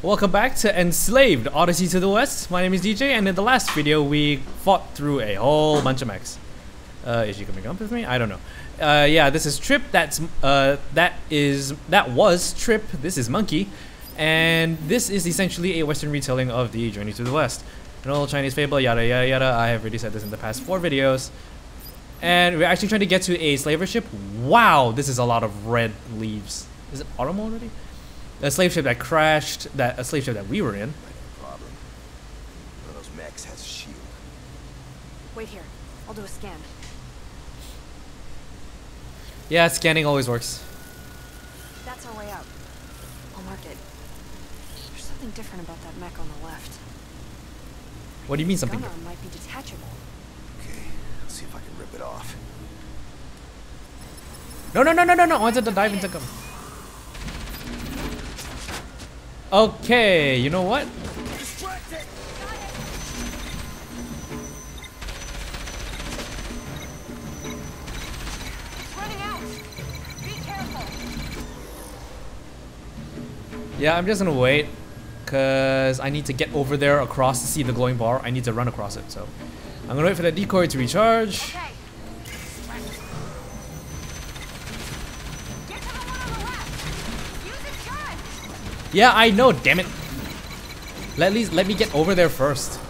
Welcome back to Enslaved: Odyssey to the West. My name is DJ, and in the last video we fought through a whole bunch of mechs. Is she coming up with me? I don't know. Yeah, this is Trip. That was Trip. This is Monkey, and this is essentially a Western retelling of the Journey to the West, an old Chinese fable. Yada yada yada. I have already said this in the past 4 videos, and we're actually trying to get to a slaver ship. Wow, this is a lot of red leaves. Is it autumn already? A slave ship that crashed, that a slave ship that we were in. Problem. One of those mechs has a shield. Wait here. I'll do a scan. Yeah, scanning always works. That's our way out. I'll mark it. There's something different about that mech on the left. What do you mean something? The gunner might be detachable. Okay, let's see if I can rip it off. No! I wanted to dive into cover. Okay, you know what? Yeah, I'm just gonna wait, cause I need to get over there across to see the glowing bar. I need to run across it, so I'm gonna wait for the decoy to recharge. Okay. Yeah, I know, damn it. At least let me get over there first.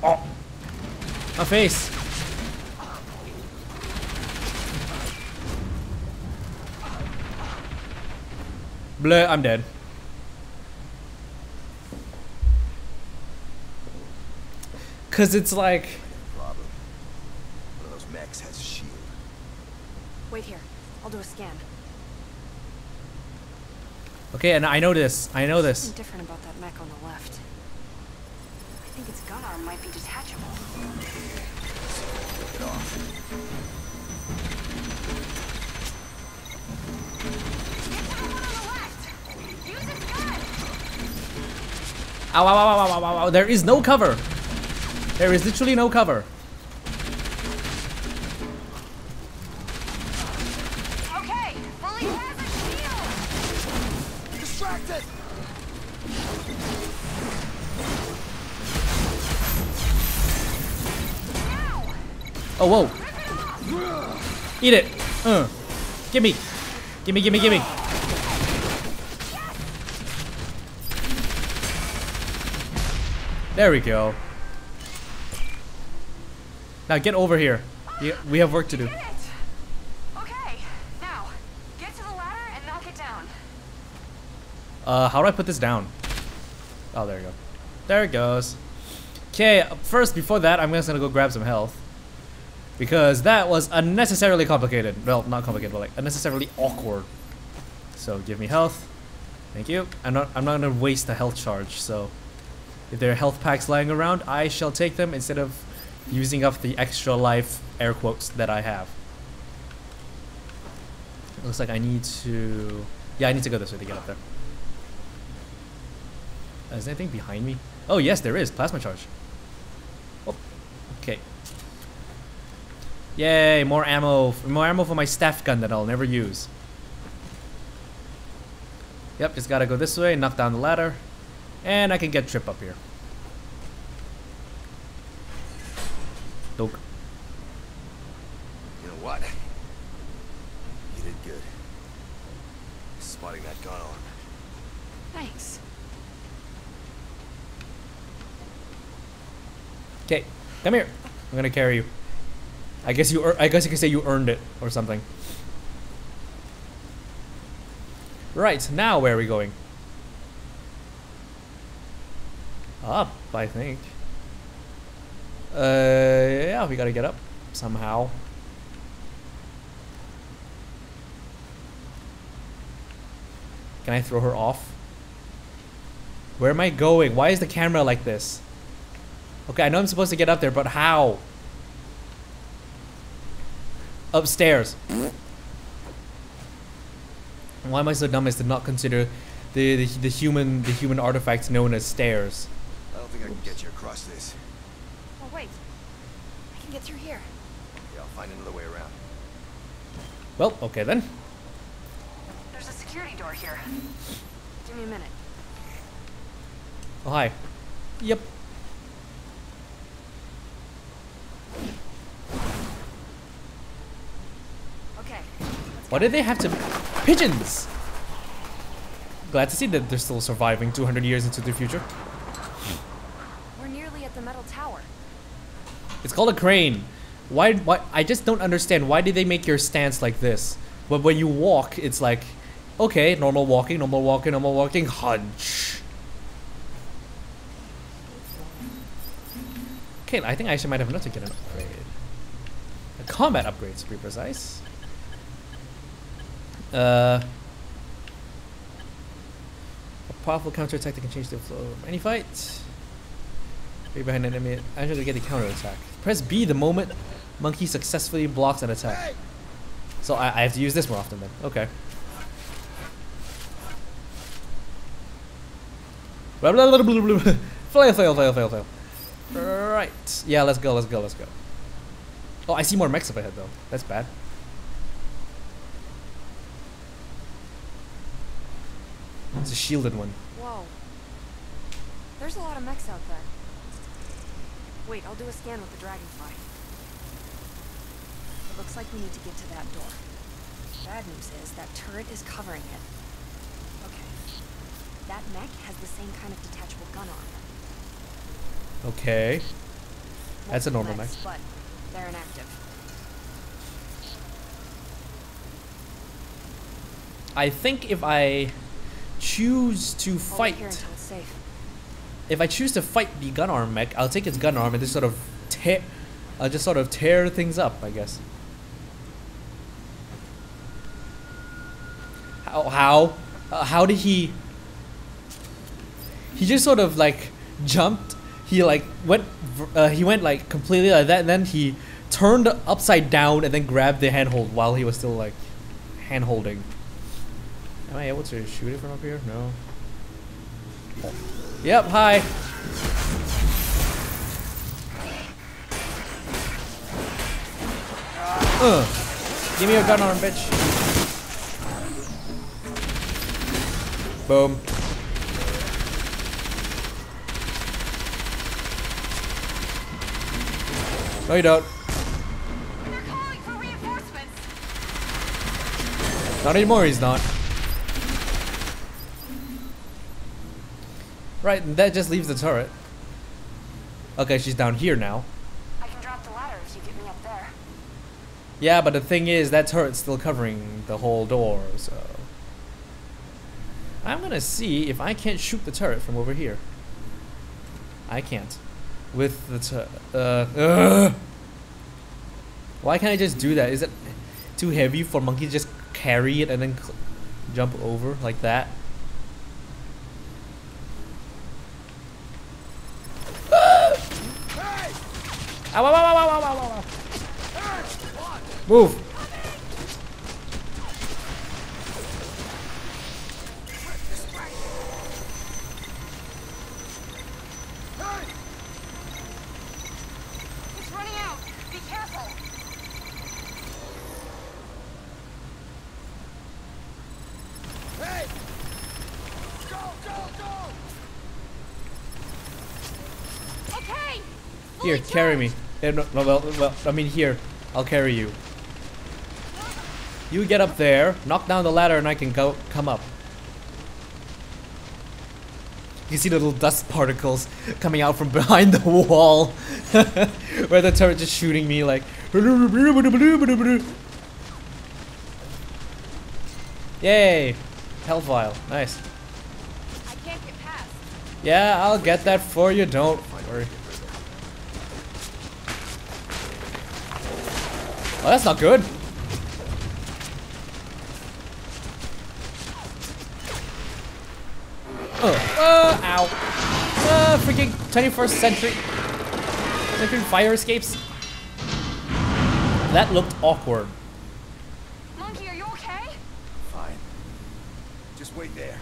Oh, my face. Bleh, I'm dead. Cause it's like. One of those mechs has a shield. Wait here. I'll do a scan. Okay, and I know this. I know this. Something different about that mech on the left. I think its gun arm might be detachable. Rip it off. Ow, ow, ow, ow, ow, ow, ow. There is no cover. There is literally no cover. Oh, whoa. Eat it. Gimme. Gimme, gimme, gimme. There we go. Now get over here. We have work to do. Okay. Now, get to the ladder and knock it down. How do I put this down? Oh, there you go. There it goes. Okay, first, before that, I'm just gonna go grab some health. Because that was unnecessarily complicated. Well, not complicated, but like unnecessarily awkward. So give me health. Thank you. I'm not gonna waste a health charge, so if there are health packs lying around, I shall take them instead of using up the extra life air quotes that I have. It looks like I need to I need to go this way to get up there. Is there anything behind me? Oh yes, there is. Plasma charge. Oh, okay. Yay, more ammo for my staff gun that I'll never use. Yep, just gotta go this way, knock down the ladder, and I can get Trip up here. Doke. You know what? You did good. Spotting that gun arm. Thanks. Okay, come here. I'm gonna carry you. I guess you could say you earned it or something. Right, now where are we going? Up, I think. Yeah, we gotta get up somehow. Can I throw her off? Where am I going? Why is the camera like this? Okay, I know I'm supposed to get up there, but how? Upstairs. Why am I so dumb as to not consider the human artifacts known as stairs? I don't think I can get you across this. Oh wait, I can get through here. Yeah, I'll find another way around. Well, okay then. There's a security door here. Give me a minute. Oh, hi. Yep. Okay. Why did they have to... Pigeons! Glad to see that they're still surviving 200 years into the future. We're nearly at the metal tower. It's called a crane. Why I just don't understand. Why did they make your stance like this? But when you walk, it's like, okay, normal walking, normal walking, normal walking, hunch. Okay, I think I actually might have enough to get an upgrade. A combat upgrade, to be precise. A powerful counterattack that can change the flow of any fight. Be behind an enemy. I'm going to get the counterattack. Press B the moment monkey successfully blocks an attack. So I have to use this more often then. Okay. Fail. Right. Yeah, let's go. Oh, I see more mechs up ahead though. That's bad. It's a shielded one. Whoa. There's a lot of mechs out there. Wait, I'll do a scan with the dragonfly. It looks like we need to get to that door. The bad news is that turret is covering it. Okay. That mech has the same kind of detachable gun arm. Okay. That's a normal mech. But they're inactive. I think if I choose to fight... If I choose to fight the gun arm mech, I'll take its gun arm and just sort of tear, I'll just sort of tear things up, I guess. How did he? He just sort of like jumped. He like went. He went like completely like that, and then he turned upside down and then grabbed the handhold while he was still like hand holding. Am I able to shoot it from up here? No. Oh. Yep, hi. Give me your gun arm, bitch. Boom. No, you don't. They're calling for reinforcements. Not anymore, he's not. Right, and that just leaves the turret. Okay, she's down here now. I can drop the ladder if you get me up there. Yeah, but the thing is, that turret's still covering the whole door, so... I'm gonna see if I can't shoot the turret from over here. I can't. With the turret... Why can't I just do that? Is it too heavy for monkey to just carry it and then jump over like that? Move! It's running out. Be careful. Hey! Go! Okay. Here, carry me. No, well, I mean here. I'll carry you. You get up there, knock down the ladder, and I can go come up. You see the little dust particles coming out from behind the wall, where the turret just shooting me like. Yay! Health vial, nice. I can't get past. Yeah, I'll get that for you. Don't worry. Oh, that's not good. Ow. Freaking 21st century fire escapes. That looked awkward. Monkey, are you okay? Fine. Just wait there.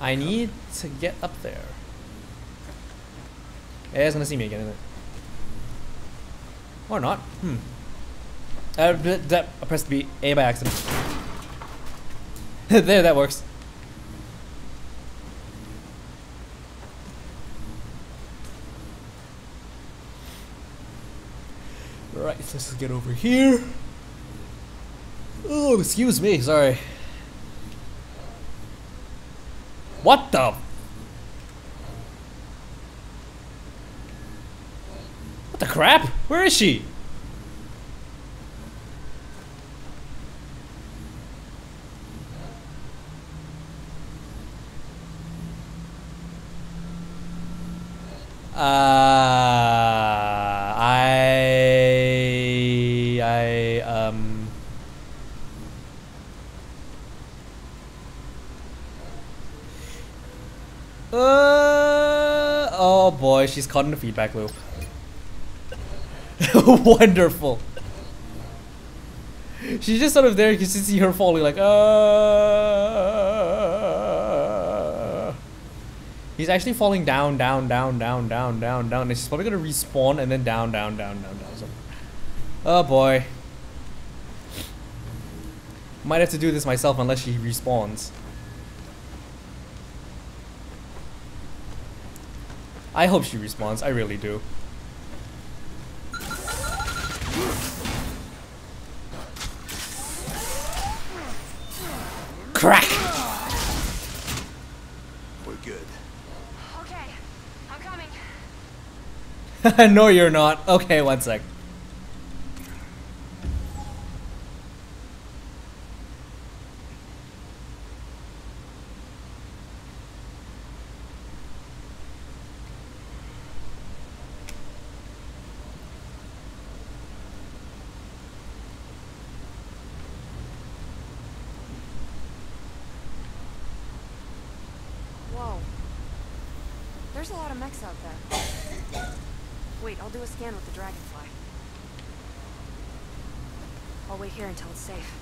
I need to get up there. Yeah, it's gonna see me again, isn't it? Or not. I pressed B by accident. There, that works. Right, let's get over here. Oh, excuse me, sorry. What the? What the crap? Where is she? Oh boy, she's caught in the feedback loop. Wonderful. She's just sort of there, you can see her falling like, He's actually falling down, down, down, down, down, down, down. And she's probably gonna respawn and then down, down, down, down, down. So, oh boy. Might have to do this myself unless she respawns. I hope she respawns, I really do. Crack! We're good. Okay, I'm coming. No, you're not. Okay, one sec. There's a lot of mechs out there. Wait, I'll do a scan with the dragonfly. I'll wait here until it's safe.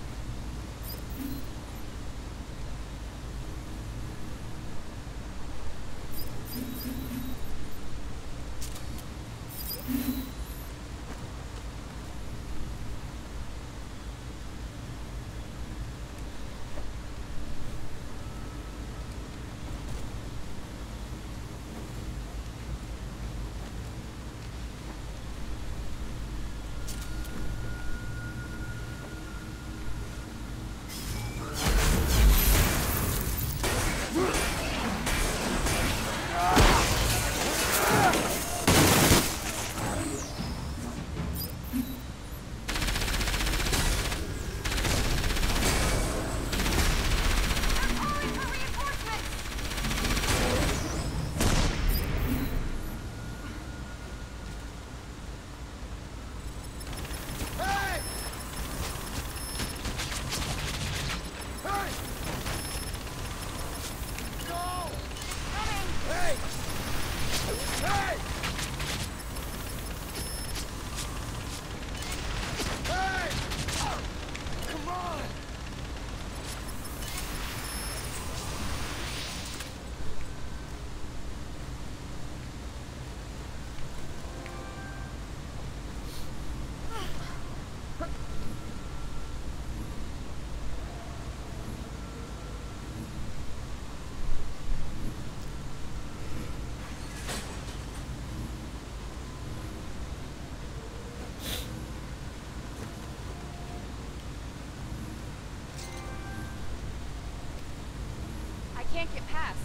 Can't get past.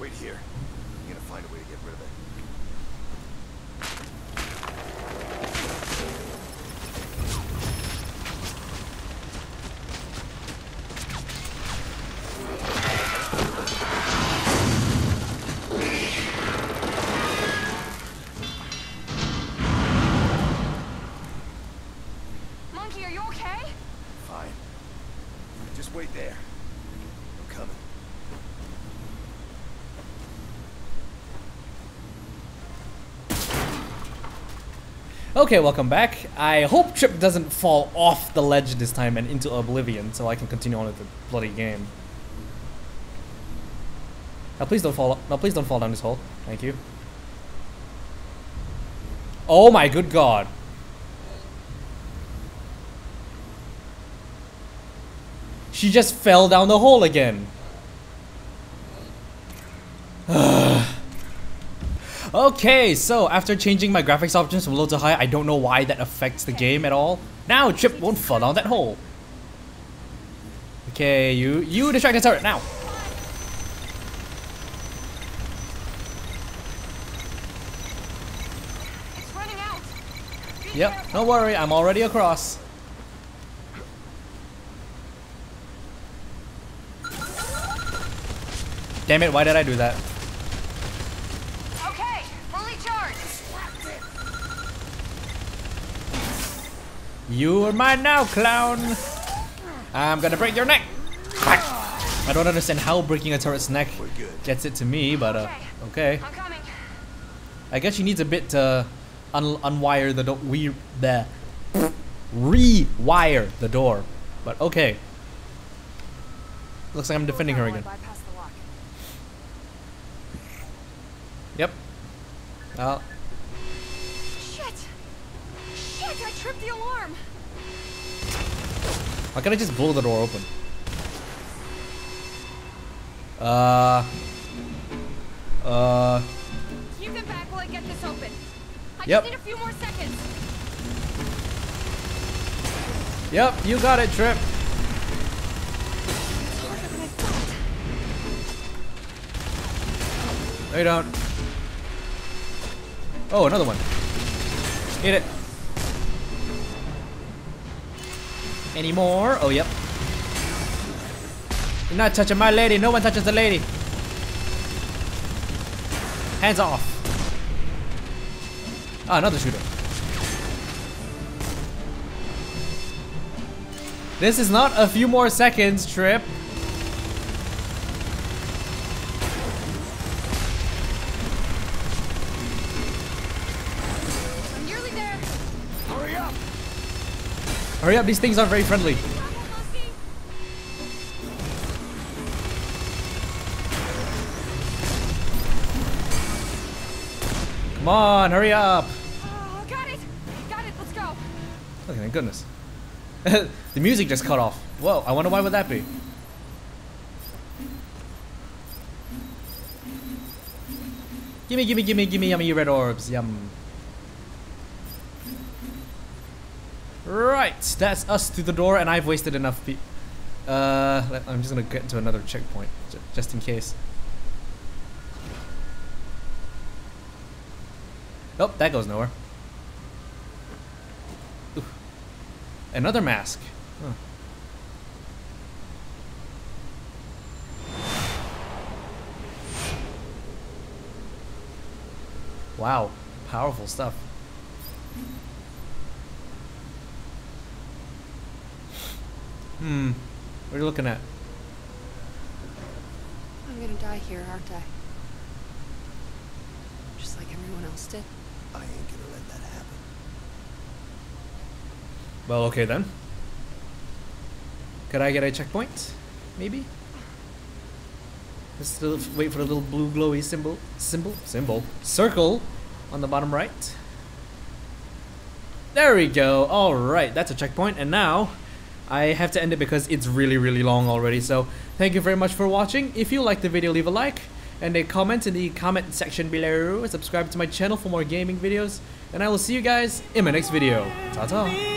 Wait here. I'm gonna find a way to get rid of it. Monkey, are you okay? Fine. Just wait there. I'm coming. Okay, welcome back. I hope Trip doesn't fall off the ledge this time and into oblivion so I can continue on with the bloody game. Now please don't fall up. No, please don't fall down this hole. Thank you. Oh my good god. She just fell down the hole again. Okay, so after changing my graphics options from low to high, I don't know why that affects the game at all. Now Chip won't fall down that hole. Okay, you distract the turret now. It's running out. Yep, don't worry, I'm already across. Damn it, why did I do that? Okay, fully charged. You are mine now, clown. I'm gonna break your neck. I don't understand how breaking a turret's neck gets it to me, but okay. I'm coming. I guess she needs a bit to unwire the door. Rewire the door, but okay. Looks like I'm defending her again. Yep. Shit! I tripped the alarm. Why can't I just blow the door open? Keep them back while I get this open. I just need a few more seconds. Yep, you got it, Trip. It's harder than I thought. No, you don't. Oh, another one. Eat it. Any more? Oh, yep. You're not touching my lady. No one touches the lady. Hands off. Ah, another shooter. This is not a few more seconds, Trip. Hurry up, these things aren't very friendly. Come on, hurry up. Oh, got it, let's go. Oh, thank goodness. The music just cut off. Whoa, I wonder why would that be? Gimme, yummy red orbs, yum. Right, that's us through the door, and I've wasted enough people. I'm just gonna get to another checkpoint, just in case. Nope, that goes nowhere. Ooh. Another mask. Huh. Wow, powerful stuff. What are you looking at? I'm gonna die here, aren't I? Just like everyone else did. I ain't gonna let that happen. Well, okay then. Could I get a checkpoint? Maybe? Let's still wait for the little blue glowy circle on the bottom right. There we go. Alright, that's a checkpoint, and now I have to end it because it's really long already. So thank you very much for watching. If you liked the video, leave a like and a comment in the comment section below. Subscribe to my channel for more gaming videos, and I will see you guys in my next video. Ta-ta.